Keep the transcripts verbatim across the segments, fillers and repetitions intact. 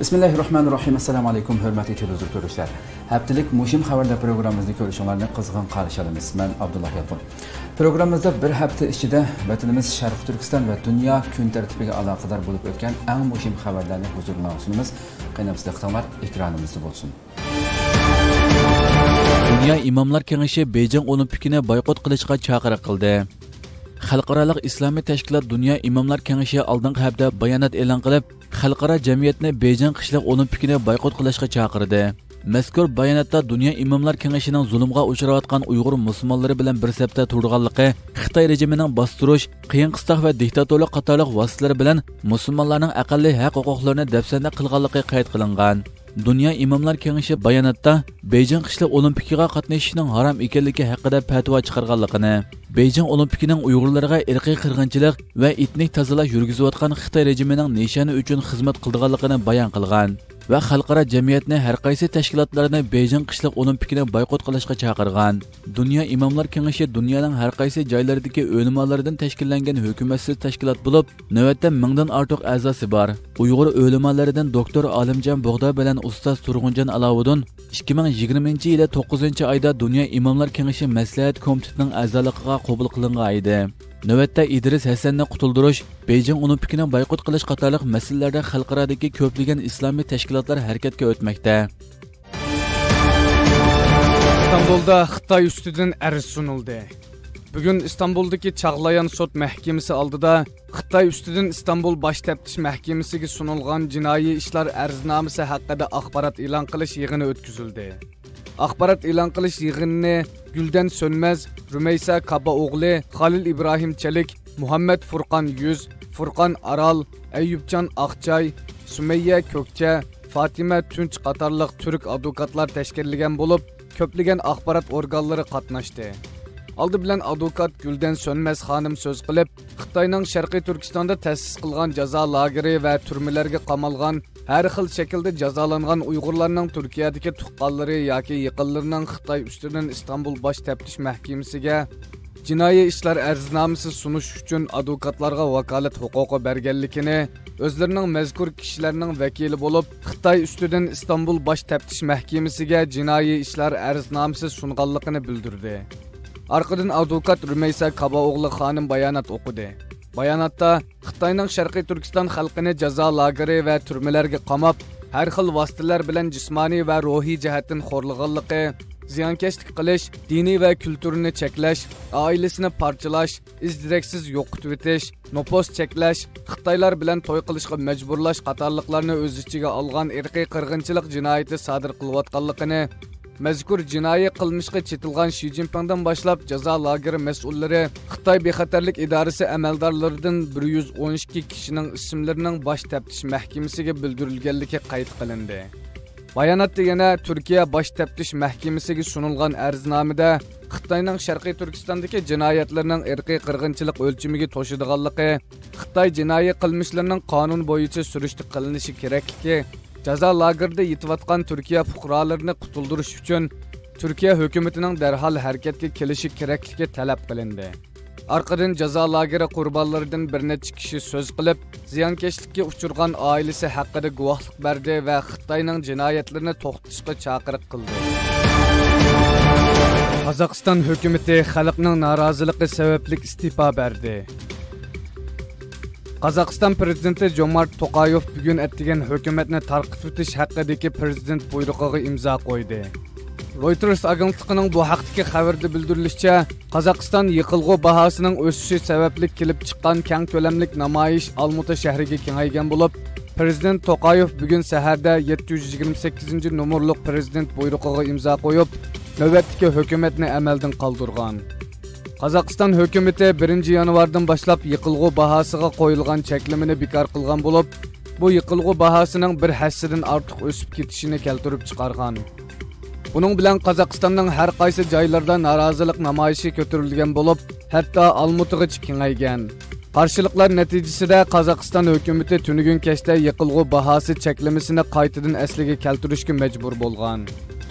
Bismillahirrahmanirrahim. Assalamu alaikum, hörmətli televizor görüşlər. Həftəlik mühüm xəbərlər proqramımızda görüşənlərinə qızğın qarşılayırıq. Mən Abdullah Yapım. Proqramımızda bir həftə içində vətənimiz Şərif Türkistan və Dünya Künter tipinə əlaqədar olub ötən ən mühüm xəbərlərini huzuruna sunumuz. Qənaətimiz diqqətlər ekranımızda olsun. Dünya İmamlar Kengeşi Beijing Olimpikini boykot qilishga chaqiriq qildi. Xalqaralık İslami teşkilat Dünya İmamlar Kengeşi aldinqi hafta bayonot e'lon qilib, xalqaro jamiyatni Beijing qishloq olimpikini boykot qilishga chaqirdi. Mazkur bayonotda Dünya İmamlar Kengeshining zulmga uchrayotgan Uyg'ur musulmonlari bilan bir safda turganligi, Xitoy rejimining bostirish, qiyin-qistoq va diktatorlik qatorliq vositalari bilan musulmonlarning aqlli haq-huquqlarini dafsanda qilganligi qayd qilingan. Dünya İmamlar Kengeşi bayonotda Beijing qishloq olimpikiga qatnashishning harom ekanligi haqida fatvo chiqarganligini, Beijing olimpikining Uyg'urlarga irqiy qirg'inchilik va etnik tozalash yurgizayotgan Xitoy rejimining nishoni uchun xizmat qilganligini bayon qilgan va xalqaro jamiyatni har qaysi tashkilotlarini Beijing qishloq olimpikini boykot qilishga chaqirgan. Dünya İmamlar Kengeşi dunyoning har qaysi joylaridagi o'limolaridan tashkillangan hukumatsiz tashkilot bo'lib, navbatda mingdan ortiq a'zosi bor. Uyg'ur o'limolaridan Doktor Alimcan Bogda bilan Ustoz Turgunjan Alawudun ikki ming yigirmanchi yil to'qqizinchi oyda Dünya İmamlar Kengeşi Maslahat komitetining a'zoligiga qabul qilingan edi. Navbatda İdris Hesenni qutuldirish, Beijing Olimpikini boykot qilish qatorliq masalalarda xalqaradagi ko'pligan islomiy tashkilotlar harakatga o'tmoqda. İstanbulda Xitoy ustidan arz sunildi. Bugun İstanbuldagi Chag'layon sud mahkamasi oldida Xitoy ustidan İstanbul Bosh taftish mahkamasiga sunilgan jinoiy ishlar arznomasi haqida axborot e'lon qilish yig'ini o'tkazildi. Axborot e'lon qilish yig'inini Gülden Sönmez, Rümeysa Kabaogli, Halil İbrahim Çelik, Muhammed Furkan Yüz, Furkan Aral, Eyyubcan Akçay, Sümeyye Kökçe, Fatime Tünç qatarlıq Türk advokatlar təşkilləgən bolub, köplügən axbarat orqanları qatnaşdı. Aldı bilən advokat Gülden Sönmez xanım söz qilib, Xitayning Şərqi Türkistanda təsis qılğan jaza lageri və türmələrgə qamalğan, hər xil şəkildə jazalanğan Uyğurlarning Turkiyadagi tuqqanlari yoki yaqinlarining Xitoy ustidan İstanbul Bosh taftish mahkamasiga jinoiy ishlar arznomasi sunish uchun advokatlarga vakalat huquqi berganligini, o'zlarining mazkur kishilarning vakili bo'lib, Xitoy ustidan İstanbul Bosh taftish mahkamasiga jinoiy ishlar arznomasi sunganligini bildirdi. Arkadan avukat Rümeysa Kabaogli xanım bayonot o'qidi. Bayonotda Xitoyning Şərqi Türkistan xalqini jazo lageri ve türmelerge qamab, her xil vasıtalar bilan jismoniy ve ruhiy jihatdan xo'rlaganligi, ziyonkashlik qilish, dini ve kültürünü cheklash, ailesini parçalash, izdireksiz yo'qitib etish, nopos cheklash, Xitoylar bilan to'y qilishga majburlash qatorliqlarni o'z ichiga olgan irqiy qirg'inchilik jinoyati sodir qilayotganligini, mazkur jinoiy qilmishga chetilgan Shi Jinpingdan boshlab jazo lageri mas'ullari, Xitoy bexatarlik idorasi amaldorlaridan bir yuz o'n ikki kishining ismlarining bosh taftish mahkamasiga bildirilganligi qayd qilindi. Bayonotda yana Turkiya bosh taftish mahkamasiga sunilgan arznomada Xitoyning Sharqiy Turkistondagi jinoyatlarining irqiy qirg'inchilik o'lchimiga to'shadiganligi, Xitoy jinoiy qilmishlarining qonun bo'yicha surishtiruv qilinishi kerakligi, jazo lagerida yetivatgan Türkiye fuqarolarini qutuldirish uchun Türkiye hukumatining derhal harakatga kelishi kerakligi talab qilindi. Arqadan jazo lageri qurbonlaridan bir necha kishi so'z qilib, ziyonkashlikka uchurgan oilasi haqida guvohlik berdi va Xitoyning jinoyatlarini to'xtatishga chaqiriq qildi. Qozog'iston hukumatı xalqning noroziligi sababli iste'fo berdi. Qozog'iston prezidenti Jomart Tokayev bugun aytgan hukumatni tarqitib o'tish haqidagi prezident buyrug'iga imzo qo'ydi. Reuters agentligining bu haqdagi xabarda bildirilishicha, Qozog'iston yiqilg'u bahosining o'sishi sababli kelib chiqqan keng ko'lamli namoyish Almuta shahriga kengaygan bo'lib, prezident Tokayev bugun saharda yetti yuz yigirma sakkizinchi nomerli prezident buyrug'iga imzo qo'yib, navbatdagi hukumatni amaldan qoldirgan. Qozog'iston hukumatı birinchi yanvardan boshlab yiqilg'u bahosiga qo'yilgan cheklamini bekor qilgan bo'lib, bu yiqilg'u bahosining bir hissasidan ortiq o'sib ketishini keltirib chiqargan. Buning bilan Qozog'istonning har qaysi joylarida norozilik namoyishi ko'tarilgan bo'lib, hatto Almutagacha kengaygan. Qarshiliklar natijasida Qozog'iston hukumatı tunigun kechda yiqilg'u bahosi cheklamasini qaytadan asliga keltirishga majbur bo'lgan.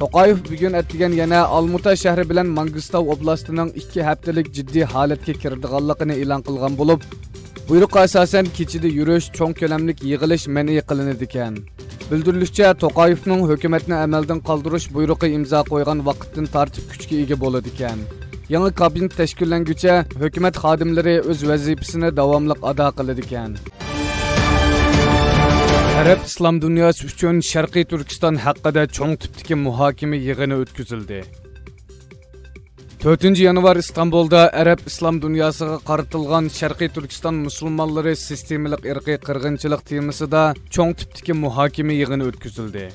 Tokayev bugün ettigen yana Almuta şehri bilen Mangıstav oblastining ikki haftalik ciddi halatga kirdiganligini e'lon qilgan bo'lib, Buyruqqa əsasən keçidi yürüş, çoğ köləmlik yığılış məni qılınır ikən. Bildirilişçə Toqayevning hökumətni əməldən qaldırış buyruğu imza qoyğan vaxtdan tartib gücə ega bolur ikən. Yeni kabinet teşkillengiçe hükümet xadimleri öz vazifesine devamlıq ada qılır ikən. Arab İslam dünyası üçün Şərqi Türkistan haqqında çoğ tipdiki muhakime yığını ötküzüldü. dördüncü yanvar İstanbul'da Arab İslam dünyasına qaratılğan Şərqi Türkistan musulmanları sistemlik irqi qırğınçılıq temasida çoğ tipdiki muhakime yığını ötküzüldü.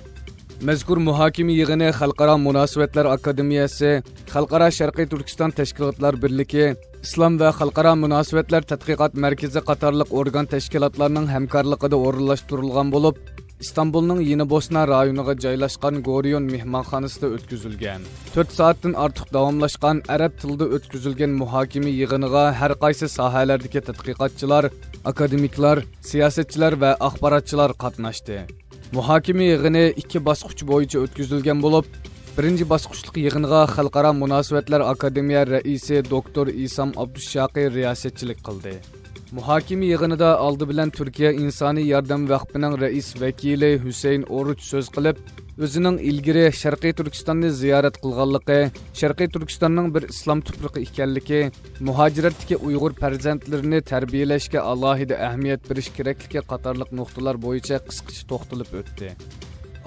Mezkur muhakimi yığını Xalqara Münasibətlər Akademiyası, Xalqara Şərqi Türkistan Təşkilatlar Birliki, İslam və Xalqara Münasibətlər Tədqiqat Mərkəzi qatarlıq orqan təşkilatlarının həmkarlıqıda orunlaşdırılğan olub, İstanbul'un Yeni Bosna rayonuğa caylaşqan Goryon mehmanxanasında ötküzülgən. dört saatdan artıq davamlaşqan ərəb tilində ötküzülgən muhakimi yığınığa hər qaysı sahələrdəki tədqiqatçılar, akademiklar, siyasetçiler və axbaratçılar qatnaşdı. Muhakimi yığını iki basqıç boyunca ötküzülgən olub, birinci basqıçlıq yığınığa Xalqara Münasibətlər Akademiya rəisi Doktor İsam Abdüşşaqi riyasetçilik qıldı. Muhakimi yığınıda aldı bilən Türkiyə İnsani Yardım Vəqfinin rəis vəkili Hüseyin Oruç söz qılıb, özünün ilgiri Şərqi Türkistan'ı ziyaret qılğanlıqı, Şərqi Türkistan'ın bir İslam tüprüqi ikənliki, muhacirətdiki Uyğur pərzəntlərini tərbiyələşkə Allahida əhmiyyət biriş kirəkliki qatarlıq noxtalar boyunca qısqıcı toxtılıb ötdü.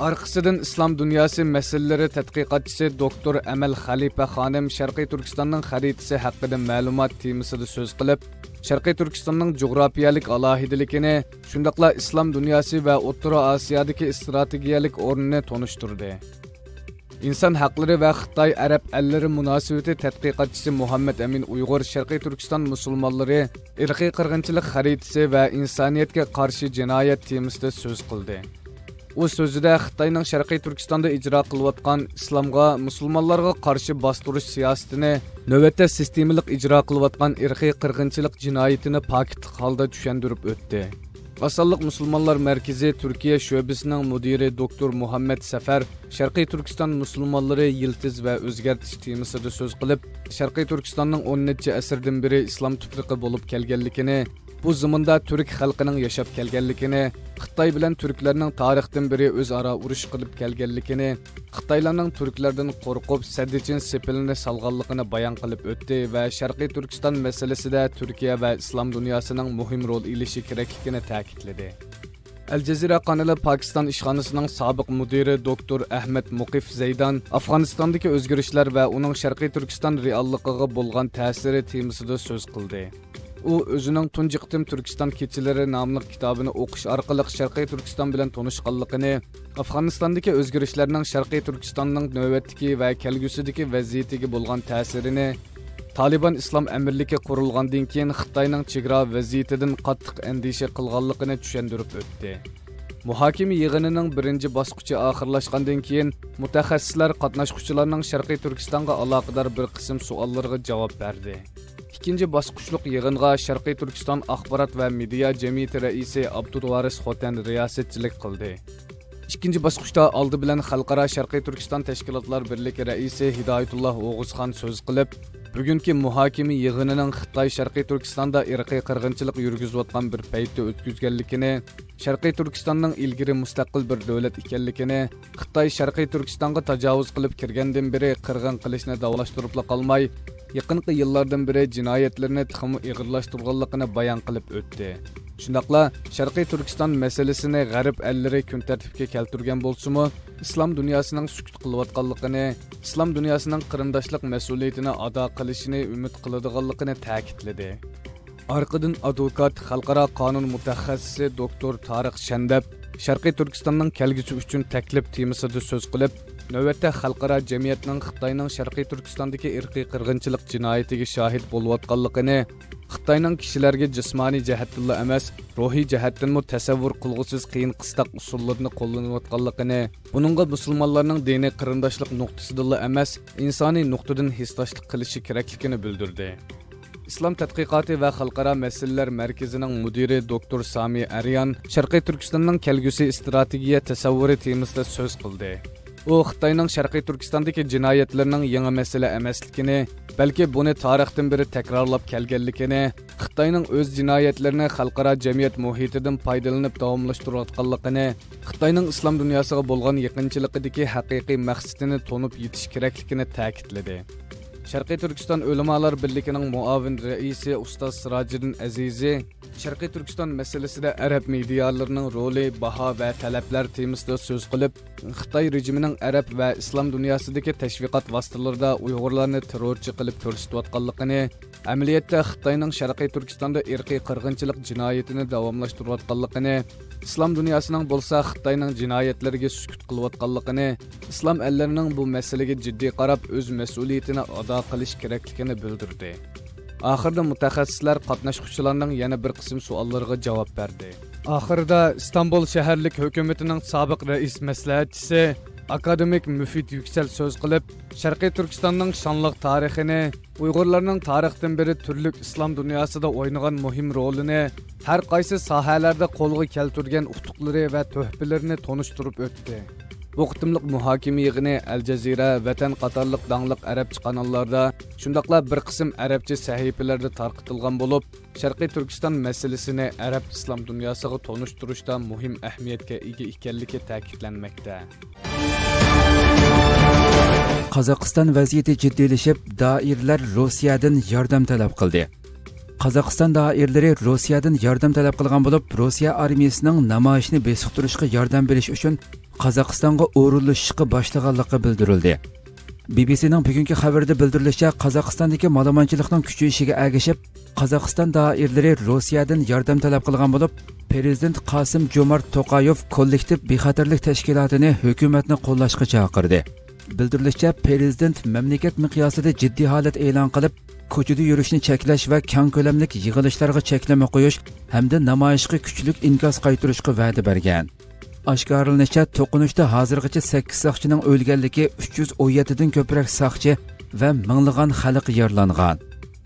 Arxısıdan İslam dünyası məsələləri tədqiqatçısı Doktor Emel Halipe xanım Şərqi Türkistan'ın xəritəsi haqqında məlumat temasida söz qılıb, Şərqi Türkistan'ın coğrafiyalik alahidilikini, şundaqla İslam dünyası ve O'ttura Asiyadaki strategiyalik oranını tonuşturdu. İnsan hakları ve Xitay Arab elleri münasibeti tədqiqatçısı Muhammed Emin Uyğur, Şərqi Türkistan musulmanları, irqi qırğınçılıq xaritisi ve insaniyetke karşı cinayet temasida söz qıldı. O sözüde Xitayning Şərqi Türkistan'da icra qılıyatqan İslamğa, musulmanlarga karşı bastırış siyasetini, növbette sistemlik icra qılıyatqan irqi qırğınçılıq cinayetini paketlik halda düşendirip ötdi. Asallık Musulmanlar Merkezi Türkiye Şöbesinin müdiri Doktor Muhammed Sefer, Şərqi Türkistan musulmanları yiltiz ve özgertiş temasida söz qılıb, Şərqi Türkistan'ın on neçə əsrdən biri İslam tüprüqi bolup kelgenlikini, bu zamanda Türk halkının yaşap kelgenlikini, Xitay bilen Türklerinin tarixten biri öz ara uruş qılıp kelgenlikini, Xitaylarının Türklerden korkup səddicin sepilini salğanlıqını bayan qılıp ötdi ve Şərqi Türkistan meselesi de Türkiye ve İslam dünyasının muhim rol ilişi kereklikini təkidledi. El Cezire kanalı Pakistan işhanısının sabıq müdiri Doktor Ahmed Mukif Zeydan, Afganistandaki özgürüşler ve onun Şərqi Türkistan reallıqığı bolğan təsiri temasida söz qıldı. O, özünün tunji qitim Türkistan keçileri namlıq kitabını oqış arqalıq Şərqi Türkistan bilen tonuşqanlıqını, Afganistandaki özgürüşlerinin Şərqi Türkistan'ın növbətdiki ve kelgüsüdeki vəziyetdiki bolğan təsirini, Taliban İslam Emirliki qurulğandan keyin Xitayning chegara vəziyetidən qattiq endişe qılğanlıqını düşendirip ötdi. Muhakimi yığınının birinci basqıçı axırlaşqandan keyin mütəxəssislər qatnaşqıçılarının Şərqi Türkistan'a əlaqədar bir qism suallarına cevap verdi. İkinci basqıçlıq yığınğa Şərqi Türkistan Axbarat və Media Cəmiyyəti rəisi Abdulvaris Xotan riyasetçilik qıldı. İkinci basqıçda aldı bilən Xalqara Şərqi Türkistan Təşkilatlar Birliki rəisi Hidayətullah Oğuzxan söz qılıb, bugünkü muhakimi yığınının Xitay Şərqi Türkistanda irqi qırğınçılıq yürgüzüyotqan bir peytdə ötküzgənlikini, Şərqi Türkistan'ın ilgiri müstəqil bir dövlət ikənlikini, Xitay Şərqi Türkistan'a təcavüz qılıb kirgəndən biri qırğın qilishni davlaşdırıbla qalmay, yakınki yıllardan beri cinayetlerini tıxımı iğirlaştırğanlıqını bayan qılıp ötdi. Şundaqla, Şərqi Türkistan meselesini g'arib elleri kün tertibke keltirgen bolsumu, İslam dünyasının sükut qılıvatqanlıqını, İslam dünyasının qırındaşlıq məsuliyetini ada qilishini ümid qılıdığanlıqını təkidledi. Arqıdın adukat Xalqara Qanun mütəxəssisi Doktor Tariq Şəndəb, Şərqi Türkistan'ın kelgisi üçün təklif temasida söz qılıb, növbətdə xalqara cəmiyyətinin Xitayning Şərqi Türkistandakı irqi qırğınçılıq cinayətiga şahid boluyotqanlıqını, Xitayning kişilərə jismani cəhətdən emas, ruhi cəhətdən təsəvvür qılğısız qiyin qıstaq usullarını qo'llanayotqanlıqını, bununla musulmonlarning dini qirindashlik nuqtasidan emas, insoniy nuqtadan hisdoshlik qilishi kerakligini bildirdi. İslam Tədqiqatı və Xalqara Məsələlər Mərkəzinin müdiri Doktor Sami Aryan, Şərqi Türkistan'ın kelgusi strategiya təsəvvürü temasida söz qıldı. O Xitayning Sharqiy Turkistondagi jinoyatlarining yangi masala emasligini, balki buni tarixdan beri takrorlab kelganligini, Xitayning o'z jinoyatlarini xalqaro jamiyat muhitidan foydalanib davomlashtirayotganligini, Xitayning islom dunyosiga bo'lgan yaqinchiligidagi haqiqiy maqsadini tonib yetish kerakligini ta'kidladi. Sharqiy Turkiston Ulamalar birligining muavin raisi Ustoz Sirajidin Azizi Sharqiy Turkiston meselesida Arab medialarining roli, baho va talablar temasida so'z qilib, Xitoy rejimining Arab va islom dunyosidagi tashviqot vositalarida Uyg'urlarni terrorchi qilib ko'rsatayotganligini, amaliyotda Xitoyning Sharqiy Turkistonda irqiy qirg'inchilik jinoyatini davomlashtirayotganligini, İslam dünyasının bolsa Xitayning jinoyatlariga sukut qilayotganligini, İslam ellerining bu meselege ciddi qarab öz mas'uliyatini ado qilish kerakligini bildirdi. Axirda mutaxassislar qatnashuvchilarning yana bir qism savollariga javob berdi. Axirda İstanbul shaharlik hukumatining sobiq rais maslahatchisi akademik Müfit Yüksel söz qilib, Sharqiy Turkistonning şanlı tarixini, Uyg'urlarning tarixdan beri türlük İslam dünyasida o'ynagan muhim rolini, her qaysi sahalarda qo'lga keltirgan utuqlari ve to'hpalarini tonishtirib o'tdi. Bu qitimliq muhokama yig'ini El Cezire, Vatan qatorliq dangliq arabcha kanallarda, shundaqla bir qism arabcha sahifalarda tarqitilgan bo'lib, Sharqiy Turkiston meselesini arab İslam dünyasiga tonishtirishda muhim ahamiyatga ega ekanligi ta'kidlanmoqda. Qozog'iston vaziyati ciddileşip, dairler Rusiyadan yardım talab qildi. Qozog'iston dairleri Rusiyadan yardım talab qilgan bo'lib, Rusiya armiyasining namoyishini besiq turishga yardım berish uchun Qozog'istonga urilishni boshlaganligi bildirildi. B B C'ning bugungi xabarida bildirilishicha, Qozog'istondagi malomanchilikning kuchayishiga ergishib, Qozog'iston dairleri Rusiyadan yardım talab qilgan bo'lib, Prezident Qasim Jomart Tokayev kollektiv bexatarlik tashkilotini hukumatni qo'llashga chaqirdi. Bildirilishicha, prezident memleket miqyosida ciddi holat e'lon qilib, ko'chada yurishni cheklash va keng ko'lamli yig'ilishlarga cheklama qo'yish hamda namoyishga kuchlik inkos qaytirishga va'da bergan. Oshkorilinishicha, to'qinishda hozirgacha sakkiz saqchining o'lganligi, uch yuz o'n yetti dan ko'proq saqchi va minglagan xalq yaralangan.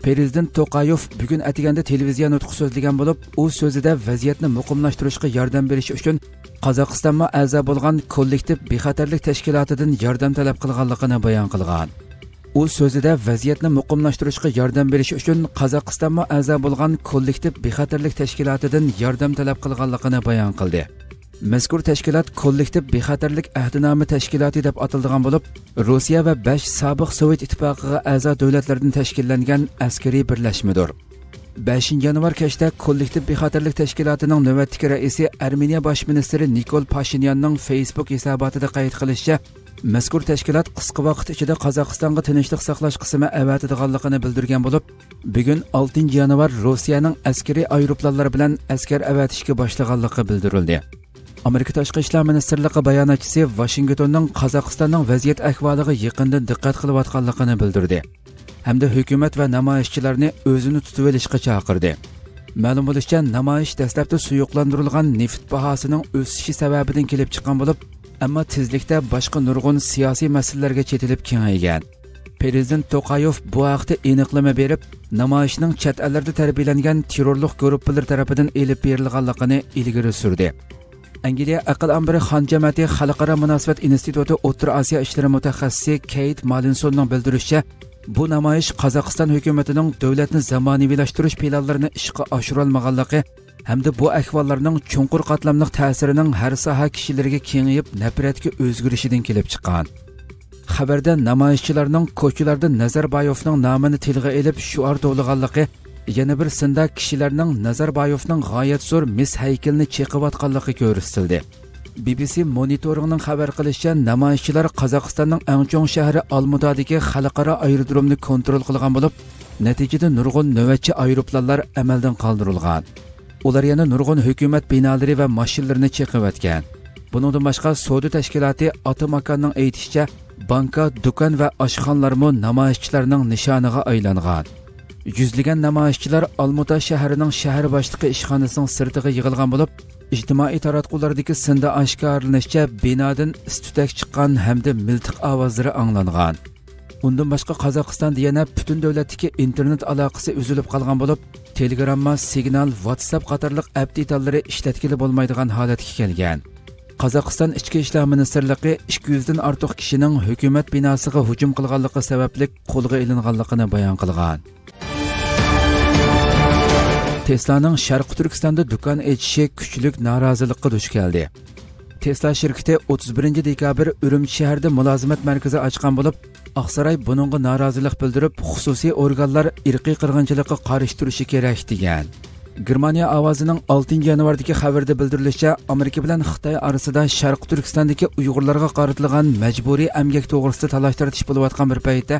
Prezident Tokayev bugun atiganda televiziya nutq so'zlagan bo'lib, u so'zida vaziyatni muqimlashtirishga yordam berish uchun Qozog'istonga a'zo bo'lgan kollektiv bexatarlik tashkilotidan yordam talab qilganligini bayon qilgan. U so'zida vaziyatni muqimlashtirishga yordam berish uchun Qozog'istonga a'zo bo'lgan kollektiv bexatarlik tashkilotidan yordam talab qilganligini bayon qildi. Mazkur tashkilot kollektiv bexatarlik ahdnomi tashkiloti deb atilgan bo'lib, Rossiya va besh sobiq Sovet ittifoqiga a'zo davlatlardan tashkillangan askariy birlashmadir. beshinchi yanvar kechda kollektiv bexatarlik tashkilotining navbatdagi raisi Armeniya bosh ministri Nikol Pashinyanning Facebook hisobotida qayd qilishicha, mazkur tashkilot qisqa vaqt ichida Qozog'istonga tinchlik saqlash qismi avatidiganligini bildirgan bo'lib, bugun oltinchi yanvar Rossiyaning askariy aeroplanlar bilan askar avatishga boshlaganligi bildirildi. Amerika Tashqi ishlar ministrligi bayonotchisi Washingtonning Qozog'istonning vaziyat ahvoliga yaqindan diqqat qilayotganligini bildirdi. Hamda hukumat va namoyishchilarni o'zini tutib olishga chaqirdi. Ma'lum bo'lishicha, namoyish dastlabda suyuqlantirilgan neft bahosining o'sishi sababidan kelib chiqqan bo'lib, ammo tezlikda boshqa nurg'un siyosiy masalalarga chetilib kengaygan. Prezident Tokayev bu haqda aniqlama berib, namoyishning chet ellarda tarbiyalangan terrorlik guruhlar tomonidan elib berilganligini ilgari surdi. Angliya Aql Ambiri Xon jamiyati Xalqaro munosabat instituti O'rta Osiyo ishlari mutaxassisi Kate Malinsonning bildirishicha, bu namoyish Qozog'iston hukumatining davlatni zamonaviylashtirish planlarini ishga oshira olmaganligi hamda bu ahvollarning chunqur qatlamli ta'sirining har soha kishilariga kengayib, nafratga o'zgarishidan kelib chiqqan. Xabarda namoyishchilarning ko'chalarda Nazarboyevning nomini tilga olib shuar to'lganligi, yana bir sinda kishilarning Nazarboyevning g'oyat zo'r mis haykalini cheqayotganligi ko'rsatildi. B B C monitoringining xabar qilishicha, namoyishchilar Qozog'istonning eng chong shahri Almutadagi xalqaro aerodromni kontrol qilgan bo'lib, natijada nurg'un navbatchi aeroplanlar amaldan qoldirilgan. Ular yana nurg'un hukumat binolari va mashinalarini cheqayotgan. Buningdan boshqa, savdo tashkiloti Atamakanning aytishicha, banka, do'kon va oshxonalar ham namoyishchilarning nishoniga aylangan. Yuzlagan namoyishchilar Almuta shahrining shahar boshlig'i ishxonasining sirtiga yig'ilgan bo'lib, ijtimoiy taratqulardagi sinda oshkorlanishicha, binodan istutak chiqqan hamda miltiq ovozlari anglangan. Undan boshqa, Qozog'istonda yana butun davlatdagi internet aloqasi uzilib qolgan bo'lib, Telegramma, Signal, WhatsApp qatorliq app detallari ishlatkili bo'lmaydigan holatga kelgan. Qozog'iston Ichki ishlar ministerligi ikki yuzdan ortiq kishining hukumat binosiga hujum qilganligi sababli qo'lga ilinganligini bayon qilgan. Tesla'ning Sharq Turkistonda do'kon achishi kuchlik norozilikka duch keldi. Tesla şirketi o'ttiz birinchi dekabr Urumchi shahrida mulozimat markazi ochgan bo'lib, Oqsaroy buningga norozilik bildirib, xususiy organlar irqiy qirg'inchilikka qarshi turishi kerak degan. Germaniya ovozining oltinchi yanvardagi xabarda bildirilishicha, Amerika bilan Xitoy orasida Sharq Turkistondagi Uyg'urlarga qaratilgan majburiy emgak to'g'risida talash-tortish bo'lib atgan bir paytda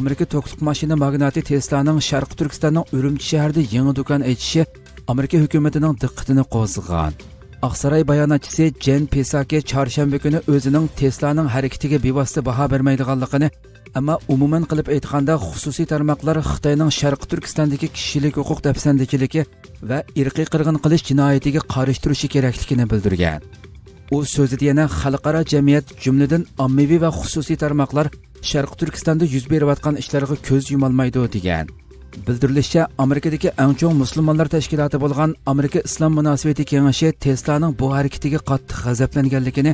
Amerika to'qliq mashina magnati Tesla'ning Sharq Turkistonning Urumchi shahrida yangi do'kon achishi Amerika hukumatining diqqatini qo'zg'agan. Oqsaroy bayonotchisi Jen Psaki çarşamba günü özünün Tesla'nın hareketiga bevosita baho bermaydiganligini, ammo umuman qilib aytganda xususiy tarmoqlar Xitoyning Sharq Turkistondagi kishilik huquq dafsandachiligi va irqiy qirg'in qilish jinoyatiga qarshi turishi kerakligini bildirgan. U so'zida yana xalqaro jamiyat, jumladan ommaviy va xususiy tarmoqlar Sharq Turkistonda yuz berayotgan ishlarga ko'z yumalmaydi degan. Bildirilishicha, Amerikadagi eng chong musulmonlar tashkiloti bo'lgan Amerika Islom munosabati kengashi Tesla'ning bu harakatiga qattiq g'azablanganligini,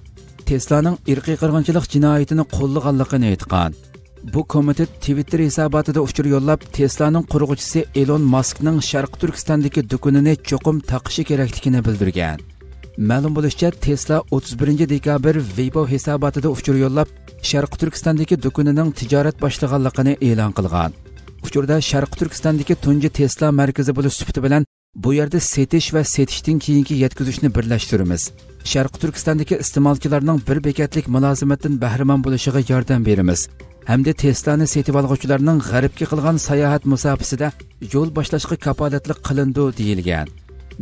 Tesla'ning irqiy qirg'inchilik jinoyatini qo'llaganligini aytgan. Bu komitet Twitter hisobotida uchur yo'llab, Tesla'ning quruvchisi Elon Muskning Sharq Turkistondagi do'konini cho'qim taqishi kerakligini bildirgan. Ma'lum bo'lishicha, Tesla o'ttiz birinchi dekabr Weibo hisobotida uchur yo'llab, Sharq Turkistondagi do'konining tijorat boshlaganligini e'lon qilgan. Uchurda Sharq Turkistondagi tunji Tesla markazi bo'lib sifati bilan bu yerda setish va setishdan keyingi yetkazishni birlashtiramiz. Sharq Turkistondagi iste'molchilarning bir bekatlik mulozimatdan bahramand bo'lishiga yordam beramiz. Hamda Tesla'ni setib oluvchilarning g'arbga qilgan sayohat musofasida yo'l boshlashga kafolatlik qilindi deyilgan.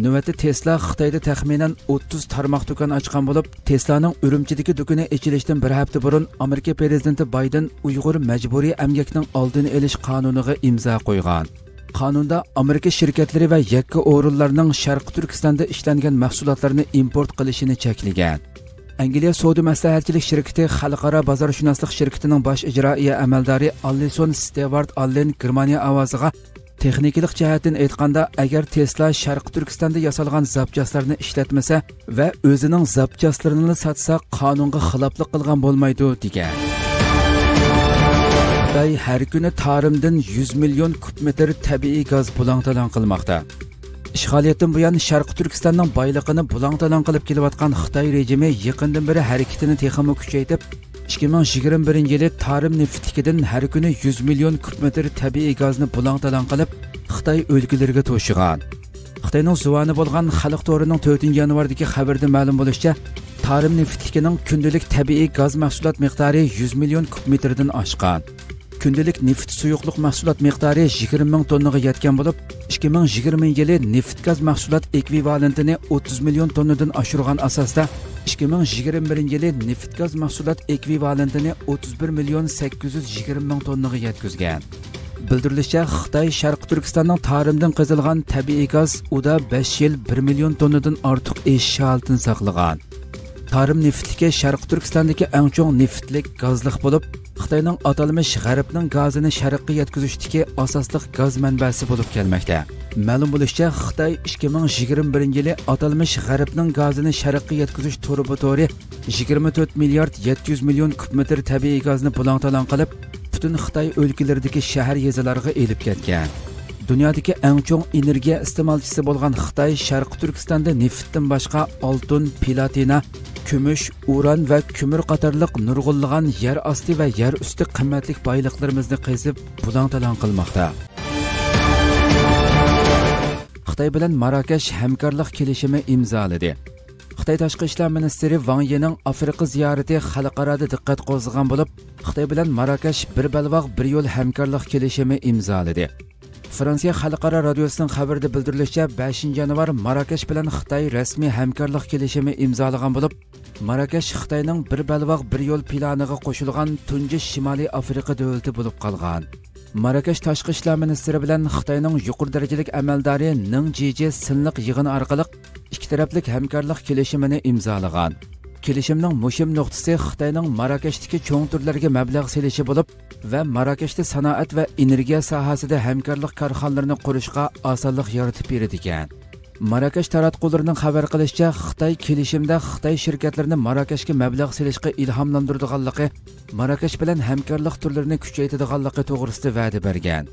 Navbatda Tesla Xitoyda taxminan o'ttiz tarmoq do'kon ochgan bo'lib, Tesla'ning Urumchidagi do'koni echilishidan bir hafta burun Amerika prezidenti Bayden Uyg'ur majburiy emgakning oldini olish qonuniga imzo qo'ygan. Qonunda Amerika shirkatlari va yakka o'rinlarning Sharq Turkistonda ishlangan mahsulotlarni import qilishini cheklagan. Angliya savdo maslahatchilik shirkati Xalqaro bozorshunoslik shirkatining bosh ijroiya amaldori Allison Stewart Allen Germaniya ovoziga texnikalik jihatdan aytganda, agar Tesla Sharq Turkistonda yasalgan zapchastlarni ishlatmasa va o'zining zapchastlarini satsa, qonunga xiloflik qilgan bo'lmaydi degan. Xitoy har kuni tarimdan yuz million kub metr tabiiy gaz bulang-talang qilmoqda. İşğaliyyətdən bu yan Şərq Türkistanın baylığını bulang-talang qılıb keliyotqan Xitay rejimi yaqindan beri hərəkətini texmo küçəytib, ikki ming yigirma birinchi yili tarım neftikidən hər günü yuz million kubmetr təbii qazını bulang-talang qılıb Xitay ölkələrinə toşıgan. Xitayning zuvani bo'lgan Xalq to'rining to'rtinchi yanvardagi xabarda ma'lum bo'lishicha, tarım neftikining kundilik təbii qaz mahsulot miqdori yuz million kubmetrdan aşqan. Gündelik neft suyuqluq mahsulat miqdori yigirma ming tonnaga yetgan bo'lib, ikki ming yigirmanchi yili neft gaz mahsulot ekvivalentini o'ttiz million tonnadan oshirgan asosda ikki ming yigirma birinchi yili neft gaz mahsulot ekvivalentini o'ttiz bir million sakkiz yuz yigirma ming tonnaga yetkazgan. Bildirilishicha, Xitoy Sharq Turkistonning tarimdan qazilgan tabiiy gaz uda besh yil bir million tonnadan ortiq eshish holatini saqlagan. Tarım neftliki Sharq Turkistondagi eng chong neftlik gazliq bo'lib, Xitoyning atalmış g'arbning gazini sharqqa yetkazishdagi asosli gaz manbasi bo'lib kelmoqda. Ma'lum bo'lishicha, Xitoy ikki ming yigirma birinchi yili atalmış g'arbning gazini sharqqa yetkazish to'ribotori yigirma to'rt milliard yetti yuz million kubmetr tabiiy gazni bulang-talang qilib, butun Xitoy o'lkalaridagi shahar yezalarga elib ketgan. Dünyadaki en çok energiya iste'molchisi bo'lgan Xitoy Sharq Turkistonda neftdan boshqa oltin, platina, kumush, uran va ko'mir qatorliq nurg'unlagan yer osti va yer usti qimmatli boyliqlarimizni qazib bulang-talang qilmoqda. Xitoy bilan Marrakesh hamkorlik kelishimi imzoladi. Xitoy tashqi ishlar ministri Wang Yining Afrika ziyorati xalqaroda diqqat qo'zg'agan bo'lib, Xitoy bilan Marrakesh bir balvoq bir yo'l hamkorlik kelishimi imzoladi. Fransiya Xalqaro radiosunun xabarida bildirilishicha, beshinchi yanvar Marrakesh bilan Xitoy rasmiy hamkorlik kelishimi imzolagan bo'lib, Marrakesh Xitoyning bir balvoq bir yo'l planiga qo'shilgan tunji Shimoliy Afrika davlati bo'lib qolgan. Marrakesh tashqi ishlar ministri bilan Xitoyning yuqori darajalik amaldori Ning Jiji sinliq yig'in orqali ikki taraflik hamkorlik kelishimini imzolagan. Kelishimning muhim nuqtasi Xitoyning Marrakeshdagi cho'ng turlarga mablag' selishi bo'lib va Marrakeshda sanoat va energiya sohasida hamkorlik korxonalarini qurishga osonlik yaratib beradigan. Marrakesh taratqularının xabar qilishicha, Xitoy kelishimda Xitoy şirketlerini Marrakeshga mablag' selishga ilhamlantiradiganligi, Marrakesh bilan hamkorlik turlarini kuchaytiradiganligi to'g'risida va'da bergan.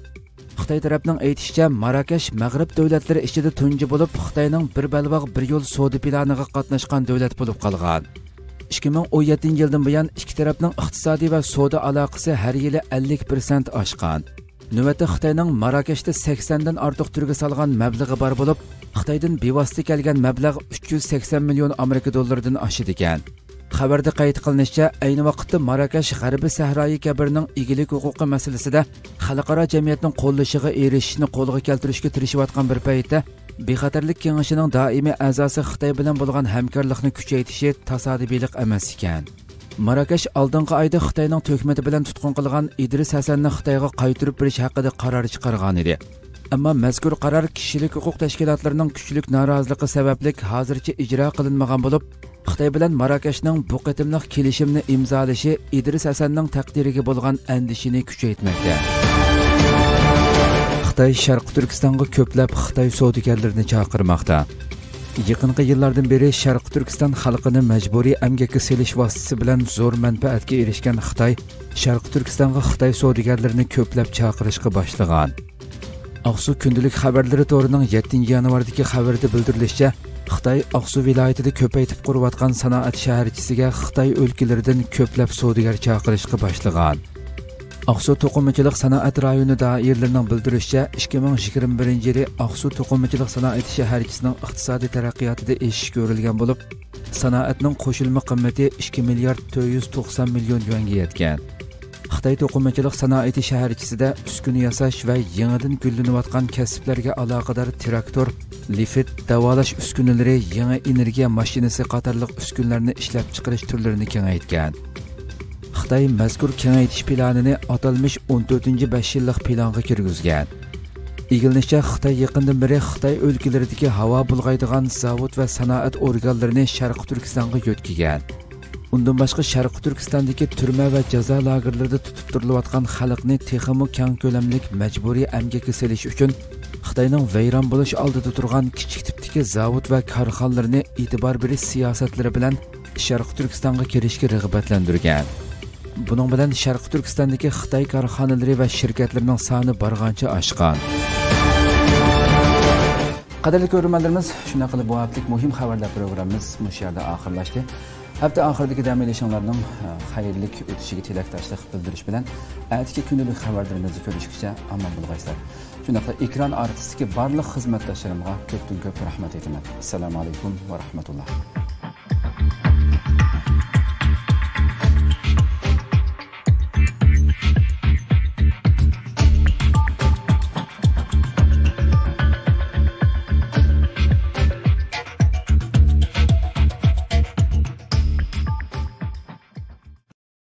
Xitoy tarafining aytishicha, Marrakesh Mag'rib davlatlari ichida tunji bo'lib, Xitoyning bir balvoq bir yo'l savdo planiga qatnashgan davlat bo'lib qolgan. ikki ming o'n yettinchi yildan buyon ikki tarafning iqtisodiy va savdo aloqasi har yili ellik foiz oshgan. Növbette Xitayning Marrakeshda seksenden artıq türge salgan məbləği bar bolub, Xitaydan bevasitə gələn məbləğ üç yüz seksen milyon Amerika dollarından aşıdı ekan. Xəbərdə qeyd qılınışca, eyni vaqtda Marrakesh G'arbi Sahroyi Kabirning igilik huquqi masalasida xalqaro jamiyatning qo'llashiga erishishni qo'lga keltirishga tirishayotgan bir paytda, Bexatarlik Kengashining daimi a'zosi Xitay bilan bo'lgan hamkorlikni kuchaytirishi tasodifiylik emas ekan. Marrakesh aldınqı ayda Xitayning tökmeti bilan tutqun qilgan İdris Hesenni Xitayga qaytirib berish haqida qarar chiqargan edi. Ammo mazkur qarar kishilik huquq tashkilotlarining kuchlik noroziligi sababli hozircha ijro qilinmagan bo'lib, Xitay bilan Marrakeshning bu qitimliq kelishimni imzolashi İdris Hesenning taqdiriga bo'lgan andishini kuchaytirmoqda. Xitay Sharqi Turkistonga ko'plab Xitay savdogarlarini chaqirmoqda. Yaqinqi yillardan beri Sharqi Turkiston xalqini majburiy emgakka selish vasitasi bilan zo'r manfaatga erishgan Xitoy Sharqi Turkistonga Xitoy savdogarlarini ko'plab chaqirishga boshlagan. Aksu kundalik xabarlari to'rining yettinchi yanvardagi xabarda bildirilishicha, Xitoy Aksu viloyatida ko'paytib qurayotgan sanoat shaharchisiga Xitoy o'lkalaridan ko'plab savdogar chaqirishga boshlagan. Aksu to'qimachilik sanoat rayoni doiralarining bildirishicha, ikki ming yigirma birinchi yili Aksu to'qimachilik sanoat shaharchisining iqtisodiy taraqqiyotida eshish ko'rilgan bo'lib, sanoatning qo'shilma qiymati ikki milliard to'rt yuz to'qson million yuanga yetgan. Xitoy to'qimachilik sanoat shaharchisida uskuna yasash va yangidan gullanayotgan kasblarga aloqador traktor, lifit, davolash uskunalari, yangi energiya mashinasi qatorliq uskunlarni ishlab chiqarish turlarini kengaytgan. Xitoy mazkur kengaytish planini atalmış o'n to'rtinchi besh yillik planga kirgizgan. Egilnishicha Xitoy yaqindan beri Xitoy o'lkalaridagi havo bulg'aydigan zavod va sanoat organlarini Sharqi Turkistonga yo'tkigan. Undan boshqa Sharqi Turkistondagi turma va jazo lagerlarida tutib turilayotgan xalqni texnik keng ko'lamlik majburiy emgakka selish uchun Xitoyning vayron bo'lish oldida turgan kichik tipdagi zavod va korxonalarni e'tibor berish siyosatlari bilan Sharqi Turkistonga kirishga rag'batlantirgan. Bunun bilan Sharqi Turkistondagi Xitoy korxonalari va şirketlerining soni bargancha oshgan. Qadrli ko'rmanlarimiz, shunday qilib bu haftalik muhim xabarlar programmamiz mush yerda oxirlashdi. Hafta oxiridagi dam olishinglarning xayrlilik o'tishiga tilakdoshlik bildirish bilan ertaki kunlik xabarlarimizni ko'rishgacha omon bo'linglar. Shunday qilib ekran orqasidagi barcha xizmatdoshlarimga ko'pdan ko'p rahmat aytaman. Assalomu alaykum va rahmatulloh.